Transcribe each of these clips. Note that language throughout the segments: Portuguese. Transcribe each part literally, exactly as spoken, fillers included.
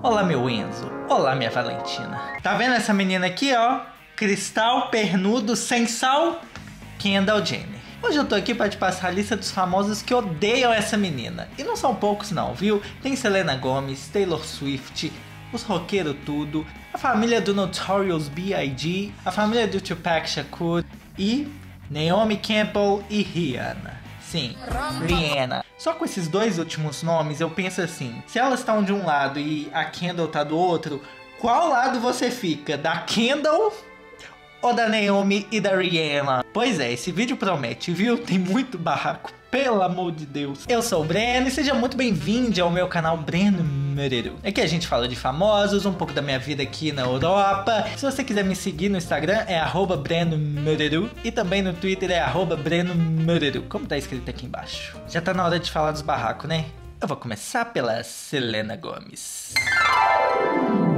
Olá meu Enzo, olá minha Valentina. Tá vendo essa menina aqui, ó? Cristal, pernudo, sem sal, Kendall Jenner. Hoje eu tô aqui pra te passar a lista dos famosos que odeiam essa menina. E não são poucos não, viu? Tem Selena Gomez, Taylor Swift, os roqueiros tudo, a família do Notorious B I G, a família do Tupac Shakur e Naomi Campbell e Rihanna. Sim, Rihanna. Só com esses dois últimos nomes eu penso assim, se elas estão de um lado e a Kendall tá do outro, qual lado você fica? Da Kendall ou da Naomi e da Rihanna? Pois é, esse vídeo promete, viu? Tem muito barraco, pelo amor de Deus. Eu sou o Breno e seja muito bem-vindo ao meu canal Breno. É que a gente fala de famosos, um pouco da minha vida aqui na Europa. Se você quiser me seguir no Instagram é arroba Breno Mereru e também no Twitter é arroba Breno Mereru, como tá escrito aqui embaixo. Já tá na hora de falar dos barracos, né? Eu vou começar pela Selena Gomez.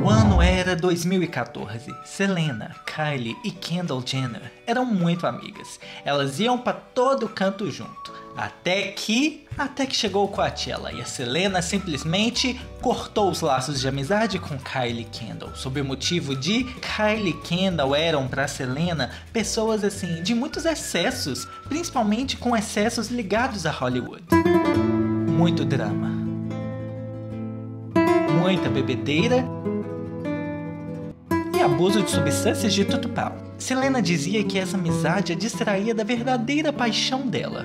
O ano era dois mil e quatorze. Selena, Kylie e Kendall Jenner eram muito amigas. Elas iam pra todo canto junto. Até que... Até que chegou o Coachella e a Selena simplesmente cortou os laços de amizade com Kylie Kendall. Sob o motivo de Kylie Kendall eram pra Selena pessoas assim de muitos excessos. Principalmente com excessos ligados a Hollywood. Muito drama. Muita bebedeira. Abuso de substâncias de tudo pau. Selena dizia que essa amizade a distraía da verdadeira paixão dela,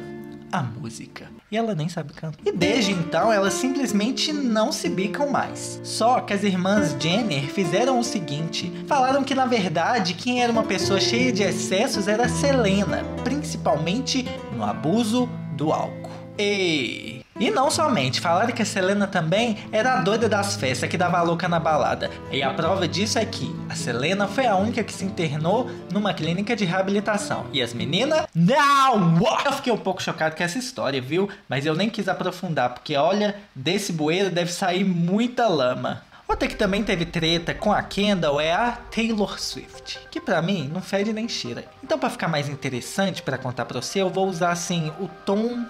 a música. E ela nem sabe cantar. E desde então elas simplesmente não se bicam mais. Só que as irmãs Jenner fizeram o seguinte, falaram que na verdade quem era uma pessoa cheia de excessos era Selena, principalmente no abuso do álcool. Ei! E não somente, falaram que a Selena também era a doida das festas, que dava a louca na balada. E a prova disso é que a Selena foi a única que se internou numa clínica de reabilitação. E as meninas... Não! Eu fiquei um pouco chocado com essa história, viu? Mas eu nem quis aprofundar, porque olha, desse bueiro deve sair muita lama. Outra que também teve treta com a Kendall é a Taylor Swift, que pra mim não fede nem cheira. Então pra ficar mais interessante pra contar pra você, eu vou usar assim o tom...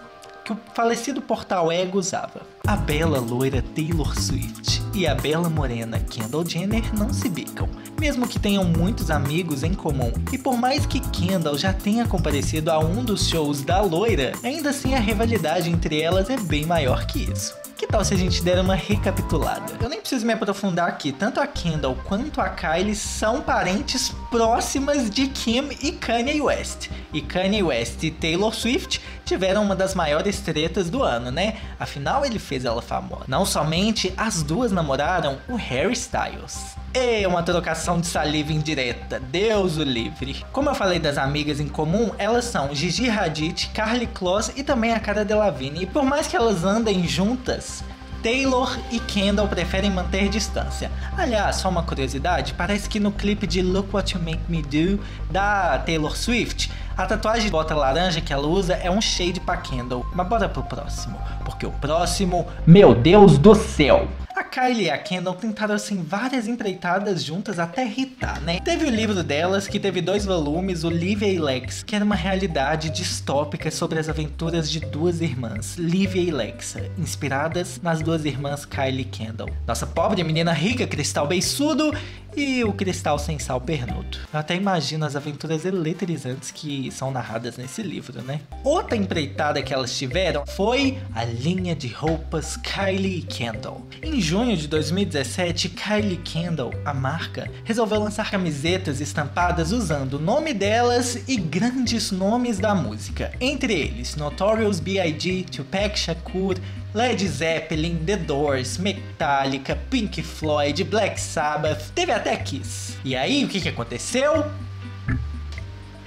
que o falecido portal Ego usava. A bela loira Taylor Swift e a bela morena Kendall Jenner não se bicam, mesmo que tenham muitos amigos em comum. E por mais que Kendall já tenha comparecido a um dos shows da loira, ainda assim a rivalidade entre elas é bem maior que isso. Que tal se a gente der uma recapitulada? Eu nem preciso me aprofundar aqui, tanto a Kendall quanto a Kylie são parentes próximas de Kim e Kanye West. E Kanye West e Taylor Swift tiveram uma das maiores tretas do ano, né? Afinal, ele fez ela famosa. Não somente, as duas namoraram o Harry Styles. É uma trocação de saliva indireta, Deus o livre. Como eu falei das amigas em comum, elas são Gigi Hadid, Carly Kloss e também a Cara Delevingne. E por mais que elas andem juntas, Taylor e Kendall preferem manter distância. Aliás, só uma curiosidade, parece que no clipe de Look What You Make Me Do da Taylor Swift, a tatuagem de bota laranja que ela usa é um shade pra Kendall. Mas bora pro próximo, porque o próximo... Meu Deus do céu! A Kylie e a Kendall tentaram assim várias empreitadas juntas até irritar, né? Teve o livro delas, que teve dois volumes, o Livia e Lex, que era uma realidade distópica sobre as aventuras de duas irmãs, Livia e Lexa, inspiradas nas duas irmãs Kylie e Kendall. Nossa pobre menina rica, cristal beiçudo, e o cristal sem sal pernudo. Eu até imagino as aventuras eletrizantes que são narradas nesse livro, né? Outra empreitada que elas tiveram foi a linha de roupas Kylie e Kendall. Em junho de dois mil e dezessete, Kylie Kendall, a marca, resolveu lançar camisetas estampadas usando o nome delas e grandes nomes da música. Entre eles, Notorious B I G, Tupac Shakur, Led Zeppelin, The Doors, Metallica, Pink Floyd, Black Sabbath, teve até Kiss. E aí, o que que aconteceu?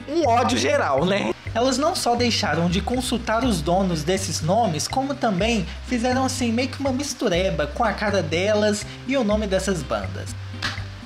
Um ódio geral, né? Elas não só deixaram de consultar os donos desses nomes, como também fizeram assim meio que uma mistureba com a cara delas e o nome dessas bandas.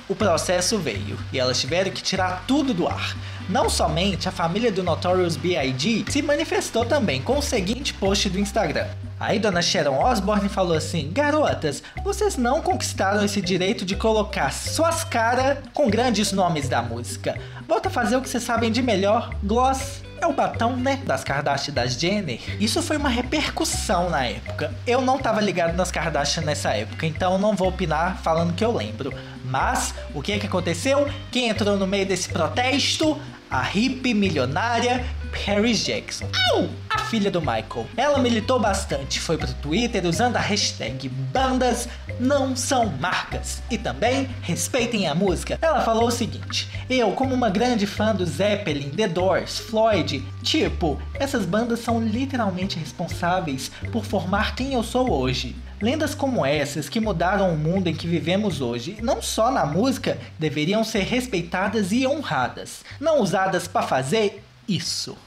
O processo veio, e elas tiveram que tirar tudo do ar. Não somente, a família do Notorious B I G se manifestou também com o seguinte post do Instagram. Aí dona Sharon Osbourne falou assim, garotas, vocês não conquistaram esse direito de colocar suas caras com grandes nomes da música. Volta a fazer o que vocês sabem de melhor, gloss. é o batom, né, das Kardashian e das Jenner. Isso foi uma repercussão na época. Eu não tava ligado nas Kardashian nessa época, então não vou opinar falando que eu lembro. Mas o que é que aconteceu? Quem entrou no meio desse protesto? A hippie milionária Paris Jackson. Au! A filha do Michael. Ela militou bastante, foi pro Twitter usando a hashtag bandas não são marcas. E também respeitem a música. Ela falou o seguinte: eu, como uma grande fã do Zeppelin, The Doors, Floyd, tipo, essas bandas são literalmente responsáveis por formar quem eu sou hoje. Lendas como essas que mudaram o mundo em que vivemos hoje, não só na música, deveriam ser respeitadas e honradas, não usadas para fazer isso.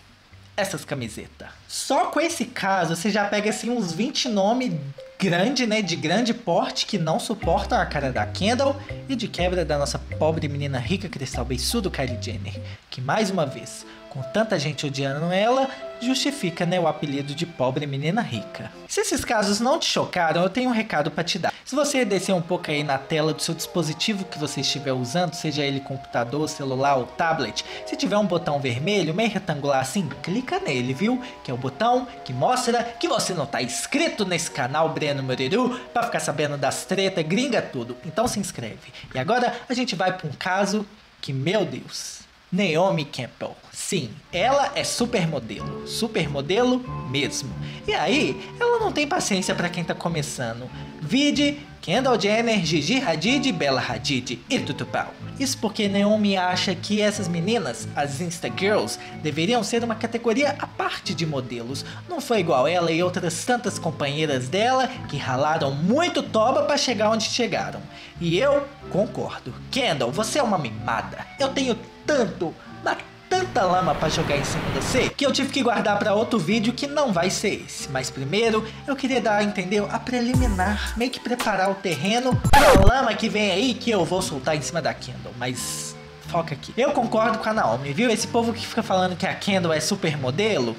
Essas camisetas. Só com esse caso você já pega assim uns vinte nomes grande, né, de grande porte que não suportam a cara da Kendall e de quebra da nossa pobre menina rica cristal beiçudo Kylie Jenner, que mais uma vez, com tanta gente odiando ela, justifica, né, o apelido de pobre menina rica. Se esses casos não te chocaram, eu tenho um recado pra te dar. Se você descer um pouco aí na tela do seu dispositivo que você estiver usando, seja ele computador, celular ou tablet, se tiver um botão vermelho, meio retangular assim, clica nele, viu? Que é o botão que mostra que você não tá inscrito nesse canal Breno Moriru pra ficar sabendo das tretas, gringa tudo. Então se inscreve. E agora a gente vai pra um caso que, meu Deus... Naomi Campbell. Sim, ela é supermodelo, supermodelo mesmo. E aí, ela não tem paciência pra quem tá começando. Vide Kendall Jenner, Gigi Hadid, Bella Hadid e tutupau. Isso porque Naomi acha que essas meninas, as Insta Girls, deveriam ser uma categoria à parte de modelos. Não foi igual ela e outras tantas companheiras dela que ralaram muito toba pra chegar onde chegaram. E eu concordo. Kendall, você é uma mimada. Eu tenho tanto, mas tanta lama pra jogar em cima de você, que eu tive que guardar pra outro vídeo que não vai ser esse. Mas primeiro, eu queria dar, entendeu, a preliminar, meio que preparar o terreno pra lama que vem aí que eu vou soltar em cima da Kendall, mas foca aqui. Eu concordo com a Naomi, viu? Esse povo que fica falando que a Kendall é supermodelo,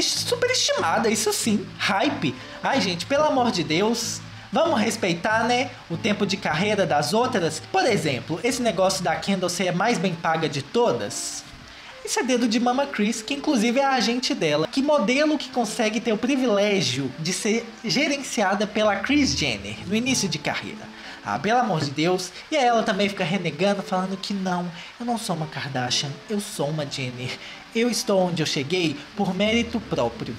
superestimada, isso sim, hype. Ai gente, pelo amor de Deus... Vamos respeitar, né, o tempo de carreira das outras? Por exemplo, esse negócio da Kendall ser a mais bem paga de todas? Isso é dedo de Mama Kris, que inclusive é a agente dela. Que modelo que consegue ter o privilégio de ser gerenciada pela Kris Jenner no início de carreira? Ah, pelo amor de Deus. E aí ela também fica renegando, falando que não, eu não sou uma Kardashian, eu sou uma Jenner. Eu estou onde eu cheguei por mérito próprio.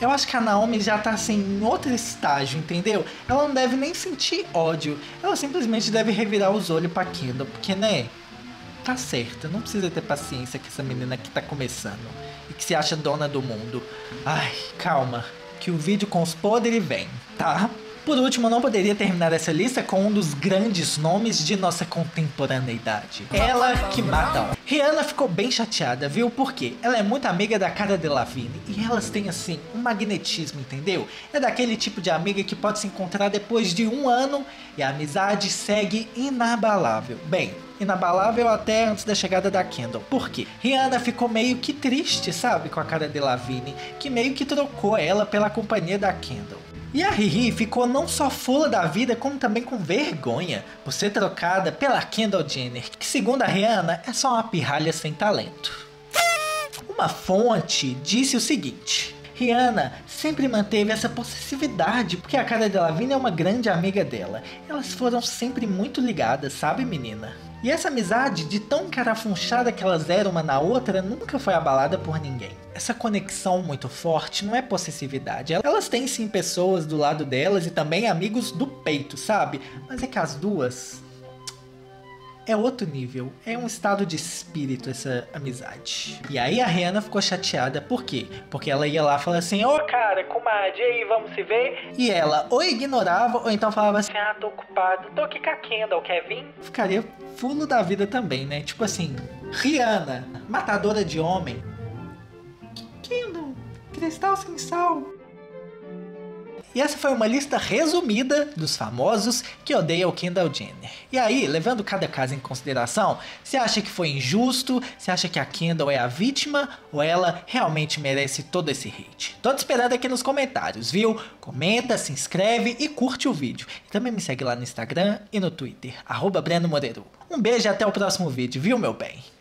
Eu acho que a Naomi já tá assim, em outro estágio, entendeu? Ela não deve nem sentir ódio. Ela simplesmente deve revirar os olhos pra Kendall, porque, né? Tá certa. Não precisa ter paciência com essa menina que tá começando e que se acha dona do mundo. Ai, calma, que o vídeo com os poderes vem, tá? Por último, eu não poderia terminar essa lista com um dos grandes nomes de nossa contemporaneidade. Ela que mata. Rihanna ficou bem chateada, viu? Por quê? Ela é muito amiga da Cara Delevingne e elas têm, assim, um magnetismo, entendeu? É daquele tipo de amiga que pode se encontrar depois de um ano e a amizade segue inabalável. Bem... inabalável até antes da chegada da Kendall. Por quê? Rihanna ficou meio que triste, sabe, com a Cara Delevingne, que meio que trocou ela pela companhia da Kendall. E a Riri ficou não só fula da vida, como também com vergonha por ser trocada pela Kendall Jenner, que segundo a Rihanna é só uma pirralha sem talento. Uma fonte disse o seguinte: Rihanna sempre manteve essa possessividade, porque a Cara Delevingne é uma grande amiga dela. Elas foram sempre muito ligadas, sabe, menina? E essa amizade, de tão carafunchada que elas eram uma na outra, nunca foi abalada por ninguém. Essa conexão muito forte não é possessividade. Elas têm sim pessoas do lado delas e também amigos do peito, sabe? Mas é que as duas... é outro nível, é um estado de espírito essa amizade. E aí a Rihanna ficou chateada, por quê? Porque ela ia lá e falava assim: ô cara, comadre, aí, vamos se ver? E ela ou ignorava, ou então falava assim: ah, tô ocupado, tô aqui com a Kendall, quer vir? Ficaria fulo da vida também, né? Tipo assim, Rihanna, matadora de homem. Kendall, cristal sem sal. E essa foi uma lista resumida dos famosos que odeiam Kendall Jenner. E aí, levando cada caso em consideração, você acha que foi injusto? Você acha que a Kendall é a vítima? Ou ela realmente merece todo esse hate? Tô te esperando aqui nos comentários, viu? Comenta, se inscreve e curte o vídeo. E também me segue lá no Instagram e no Twitter, arroba Breno Moreiro. Um beijo e até o próximo vídeo, viu, meu bem?